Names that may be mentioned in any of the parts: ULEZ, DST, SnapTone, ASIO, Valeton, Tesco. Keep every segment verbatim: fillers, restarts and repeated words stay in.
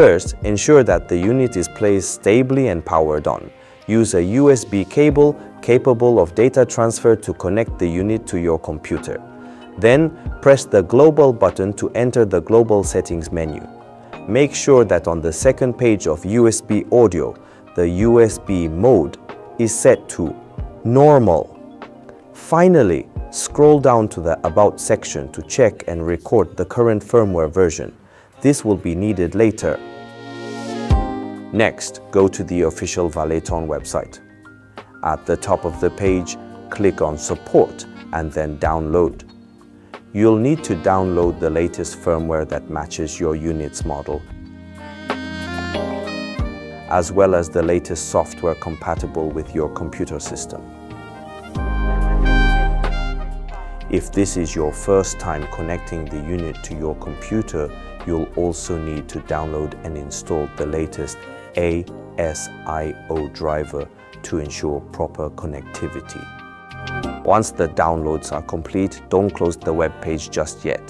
First, ensure that the unit is placed stably and powered on. Use a U S B cable capable of data transfer to connect the unit to your computer. Then, press the Global button to enter the Global Settings menu. Make sure that on the second page of U S B Audio, the U S B mode is set to Normal. Finally, scroll down to the About section to check and record the current firmware version. This will be needed later. Next, go to the official Valeton website. At the top of the page, click on Support and then Download. You'll need to download the latest firmware that matches your unit's model, as well as the latest software compatible with your computer system. If this is your first time connecting the unit to your computer, you'll also need to download and install the latest A S I O driver to ensure proper connectivity. Once the downloads are complete, don't close the web page just yet.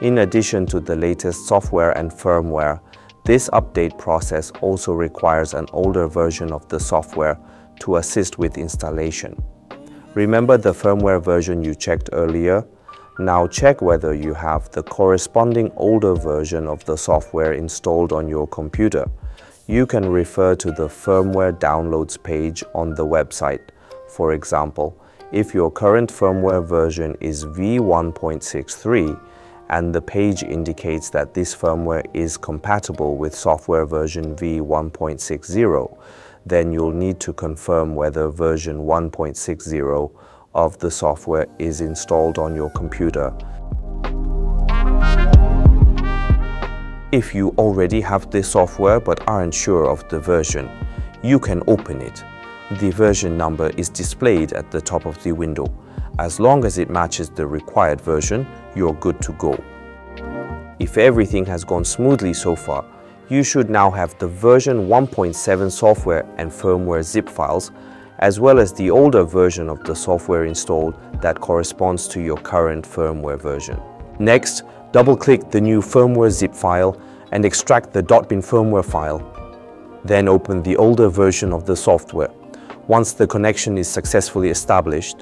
In addition to the latest software and firmware, this update process also requires an older version of the software to assist with installation. Remember the firmware version you checked earlier? Now check whether you have the corresponding older version of the software installed on your computer. You can refer to the firmware downloads page on the website. For example, if your current firmware version is V one point six three and the page indicates that this firmware is compatible with software version V one point six zero, then you'll need to confirm whether version one point six zero of the software is installed on your computer. If you already have this software but aren't sure of the version, you can open it. The version number is displayed at the top of the window. As long as it matches the required version, you're good to go. If everything has gone smoothly so far, you should now have the version one point seven software and firmware zip files, as well as the older version of the software installed that corresponds to your current firmware version. Next, double-click the new firmware zip file and extract the .bin firmware file. Then open the older version of the software. Once the connection is successfully established,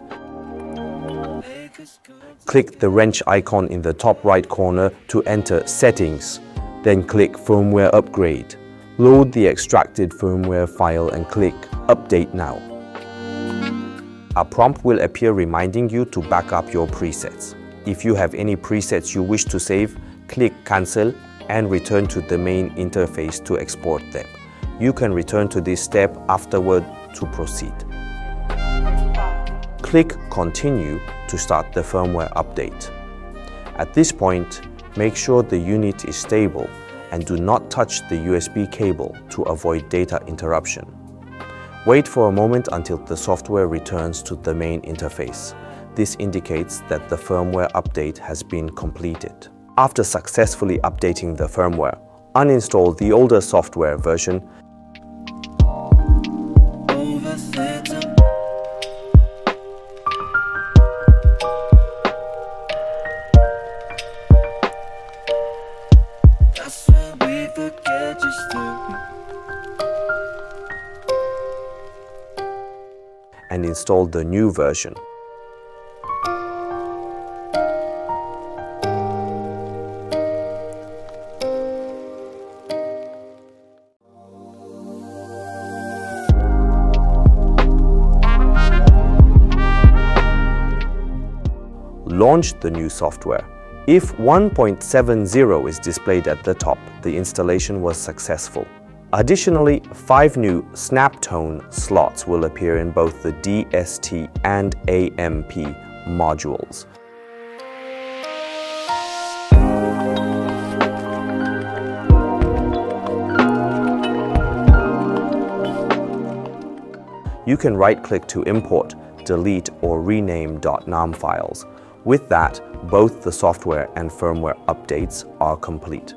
click the wrench icon in the top right corner to enter Settings. Then click Firmware Upgrade. Load the extracted firmware file and click Update Now. A prompt will appear reminding you to back up your presets. If you have any presets you wish to save, click Cancel and return to the main interface to export them. You can return to this step afterward to proceed. Click Continue to start the firmware update. At this point, make sure the unit is stable and do not touch the U S B cable to avoid data interruption. Wait for a moment until the software returns to the main interface. This indicates that the firmware update has been completed. After successfully updating the firmware, uninstall the older software version and install the new version. Launch the new software. If one point seven zero is displayed at the top, the installation was successful. Additionally, five new SnapTone slots will appear in both the D S T and A M P modules. You can right-click to import, delete, or rename .nam files. With that, both the software and firmware updates are complete.